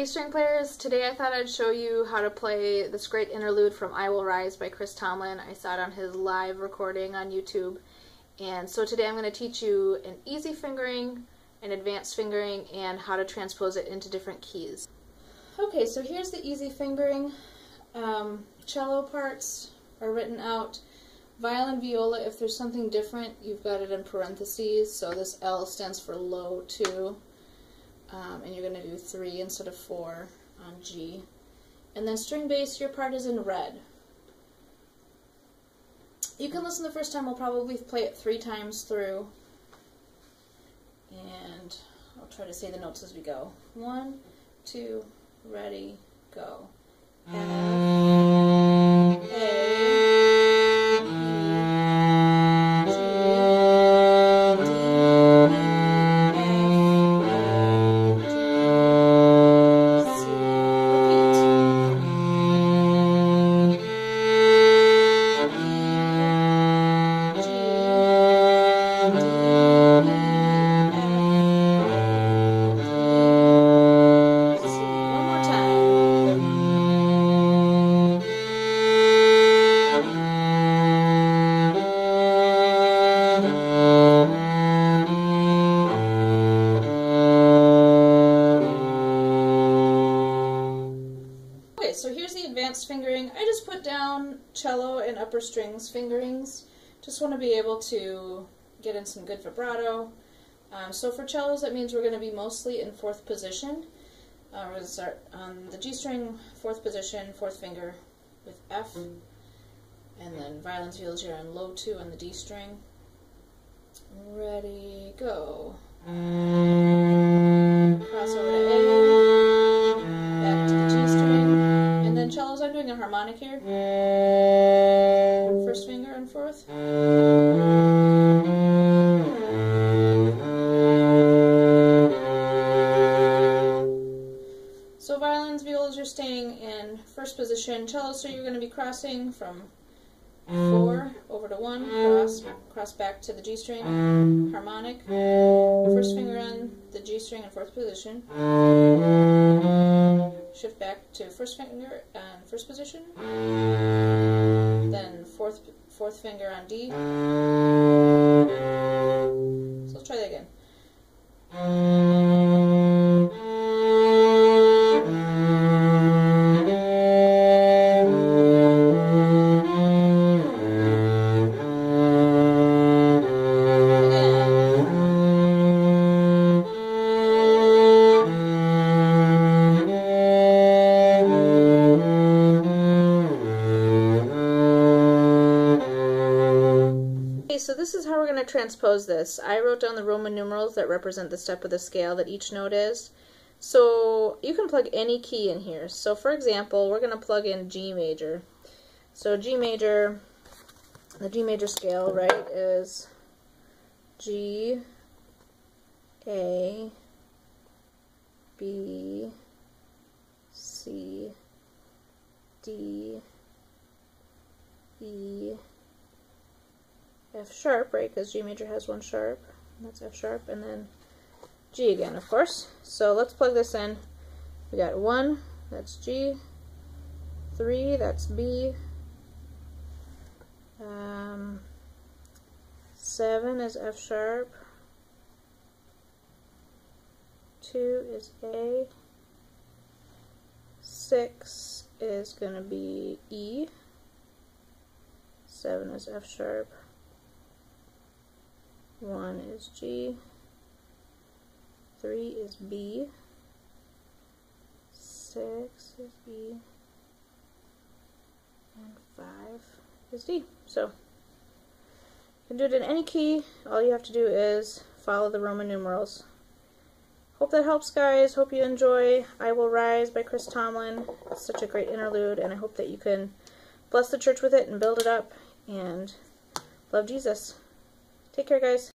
Hey string players, today I thought I'd show you how to play this great interlude from I Will Rise by Chris Tomlin. I saw it on his live recording on YouTube. And so today I'm going to teach you an easy fingering, an advanced fingering, and how to transpose it into different keys. Okay, so here's the easy fingering. Cello parts are written out. Violin, viola, if there's something different, you've got it in parentheses. So this L stands for low two. And you're going to do 3 instead of 4 on G. And then string bass, your part is in red. You can listen the first time, we'll probably play it 3 times through. And I'll try to say the notes as we go. 1, 2, ready, go. F, A. So here's the advanced fingering. I just put down cello and upper strings fingerings. Just want to be able to get in some good vibrato. So for cellos, that means we're going to be mostly in 4th position. We're going to start on the G string, 4th position, 4th finger with F. And then violins, violas, you're on low 2 on the D string. Ready, go. Cross over to A. Back to the G string. And then cellos, I'm doing a harmonic here. First finger and 4th. So violins, violas are staying in 1st position. Cellos, so you're going to be crossing from 4 over to 1, cross back to the G string, harmonic, 1st finger on the G string in 4th position, shift back to 1st finger on 1st position, then fourth finger on D. So let's try that again. So this is how we're going to transpose this. I wrote down the Roman numerals that represent the step of the scale that each note is. So you can plug any key in here. So for example, we're going to plug in G major. So G major, the G major scale, right, is G, A, B, C, D, E, F sharp, right, because G major has 1 sharp, that's F sharp, and then G again, of course. So let's plug this in. We got 1, that's G, 3, that's B, 7 is F sharp, 2 is A, 6 is going to be E, 7 is F sharp, 1 is G, 3 is B, 6 is E, and 5 is D. So you can do it in any key. All you have to do is follow the Roman numerals. Hope that helps, guys. Hope you enjoy I Will Rise by Chris Tomlin. It's such a great interlude, and I hope that you can bless the church with it and build it up and love Jesus. Take care, guys.